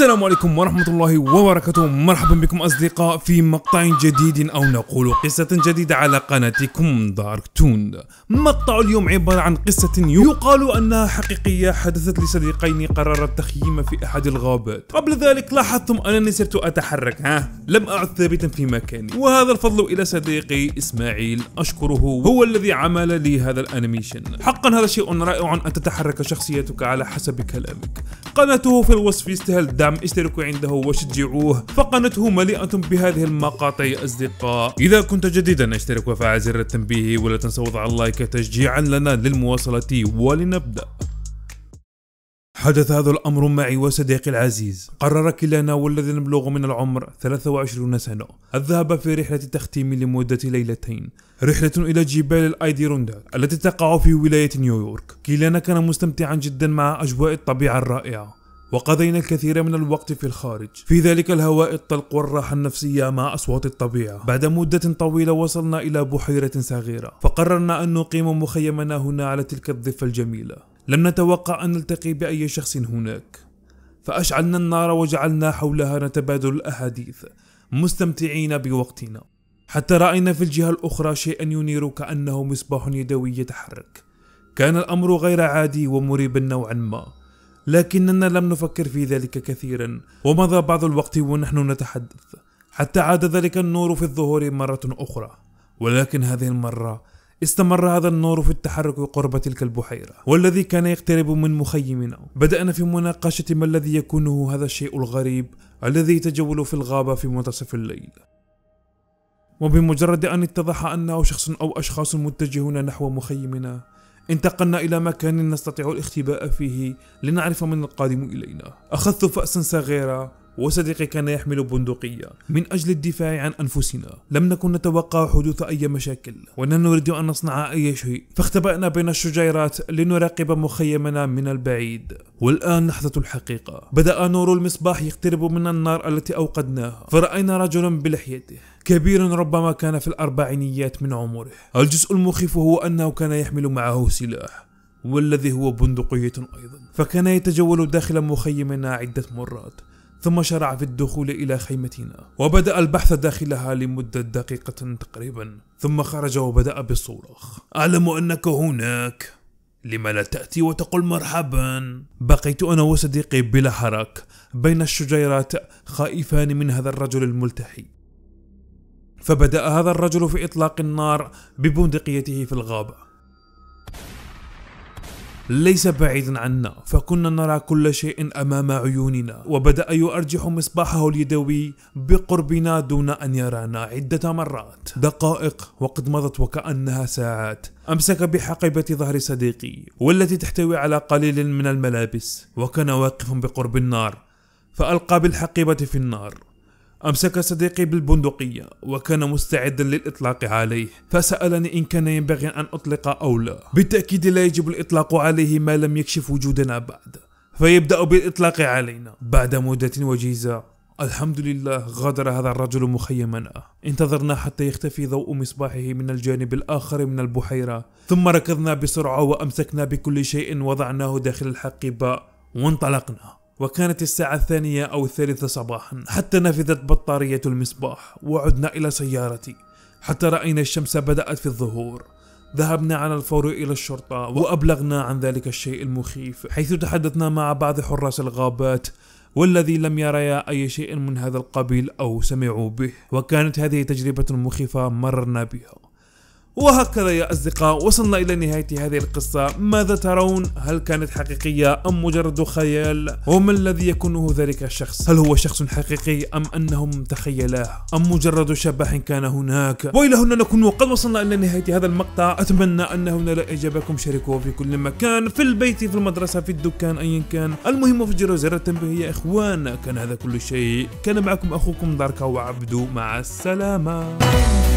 السلام عليكم ورحمة الله وبركاته. مرحبا بكم أصدقاء في مقطع جديد أو نقول قصة جديدة على قناتكم دارك تون. مقطع اليوم عبارة عن قصة يقال أنها حقيقية، حدثت لصديقين قرر التخييم في أحد الغابات. قبل ذلك لاحظتم أنني صرت أتحرك، لم أعد ثابتا في مكاني، وهذا الفضل إلى صديقي إسماعيل أشكره، هو الذي عمل لي هذا الأنيميشن. حقا هذا شيء رائع أن تتحرك شخصيتك على حسب كلامك. قناته في الوصف يستاهل الدعم، اشتركوا عنده وشجعوه، فقناته مليئة بهذه المقاطع يا أصدقاء. إذا كنت جديدا اشترك وفعل زر التنبيه، ولا تنسى وضع اللايك تشجيعا لنا للمواصلة. ولنبدأ. حدث هذا الأمر معي وصديقي العزيز. قرر كلانا والذي نبلغ من العمر 23 سنة الذهاب في رحلة تختيم لمدة ليلتين، رحلة إلى جبال الأيديرونداك التي تقع في ولاية نيويورك. كلانا كان مستمتعا جدا مع أجواء الطبيعة الرائعة، وقضينا الكثير من الوقت في الخارج في ذلك الهواء الطلق والراحة النفسية مع أصوات الطبيعة. بعد مدة طويلة وصلنا إلى بحيرة صغيرة، فقررنا أن نقيم مخيمنا هنا على تلك الضفة الجميلة. لم نتوقع أن نلتقي بأي شخص هناك، فأشعلنا النار وجعلنا حولها نتبادل الأحاديث مستمتعين بوقتنا، حتى رأينا في الجهة الأخرى شيئا ينير كأنه مصباح يدوي يتحرك. كان الأمر غير عادي ومريبا نوعا ما، لكننا لم نفكر في ذلك كثيرا، ومضى بعض الوقت ونحن نتحدث حتى عاد ذلك النور في الظهور مرة أخرى. ولكن هذه المرة استمر هذا النور في التحرك قرب تلك البحيرة، والذي كان يقترب من مخيمنا. بدأنا في مناقشة ما الذي يكونه هذا الشيء الغريب الذي يتجول في الغابة في منتصف الليل، وبمجرد أن اتضح أنه شخص أو أشخاص متجهون نحو مخيمنا، انتقلنا إلى مكان نستطيع الاختباء فيه لنعرف من القادم إلينا. أخذت فأسا صغيرة، وصديقي كان يحمل بندقية من أجل الدفاع عن أنفسنا. لم نكن نتوقع حدوث أي مشاكل، ولا نريد أن نصنع أي شيء، فاختبأنا بين الشجيرات لنراقب مخيمنا من البعيد. والآن لحظة الحقيقة، بدأ نور المصباح يقترب من النار التي أوقدناها، فرأينا رجلا بلحيته كبير، ربما كان في الأربعينيات من عمره. الجزء المخيف هو أنه كان يحمل معه سلاح، والذي هو بندقية أيضا، فكان يتجول داخل مخيمنا عدة مرات، ثم شرع في الدخول إلى خيمتنا وبدأ البحث داخلها لمدة دقيقة تقريبا، ثم خرج وبدأ بالصراخ: أعلم أنك هناك، لما لا تأتي وتقول مرحبا؟ بقيت أنا وصديقي بلا حراك بين الشجيرات، خائفان من هذا الرجل الملتحي. فبدأ هذا الرجل في إطلاق النار ببندقيته في الغابة ليس بعيدا عنا، فكنا نرى كل شيء أمام عيوننا. وبدأ يرجح مصباحه اليدوي بقربنا دون أن يرانا عدة مرات. دقائق وقد مضت وكأنها ساعات. أمسك بحقيبة ظهر صديقي والتي تحتوي على قليل من الملابس، وكان واقفا بقرب النار، فألقى بالحقيبة في النار. أمسك صديقي بالبندقية وكان مستعدا للإطلاق عليه، فسألني إن كان ينبغي أن أطلق أو لا. بالتأكيد لا يجب الإطلاق عليه ما لم يكشف وجودنا بعد، فيبدأ بالإطلاق علينا. بعد مدة وجيزة الحمد لله غادر هذا الرجل مخيمنا. انتظرنا حتى يختفي ضوء مصباحه من الجانب الآخر من البحيرة، ثم ركضنا بسرعة وأمسكنا بكل شيء وضعناه داخل الحقيبة وانطلقنا. وكانت الساعة 2 أو 3 صباحا حتى نفذت بطارية المصباح، وعدنا إلى سيارتي حتى رأينا الشمس بدأت في الظهور. ذهبنا على الفور إلى الشرطة وأبلغنا عن ذلك الشيء المخيف، حيث تحدثنا مع بعض حراس الغابات والذي لم يريا أي شيء من هذا القبيل أو سمعوا به. وكانت هذه تجربة مخيفة مررنا بها. وهكذا يا أصدقاء وصلنا إلى نهاية هذه القصة. ماذا ترون؟ هل كانت حقيقية أم مجرد خيال؟ وما الذي يكونه ذلك الشخص؟ هل هو شخص حقيقي أم أنهم تخيلاه أم مجرد شبح كان هناك؟ وإلى هنا نكون وقد وصلنا إلى نهاية هذا المقطع. أتمنى أنه نال إعجابكم، شاركوه في كل مكان، في البيت، في المدرسة، في الدكان، أيا كان. المهم فجروا زر التنبيه يا إخوان. كان هذا كل شيء، كان معكم أخوكم داركا وعبدو، مع السلامة.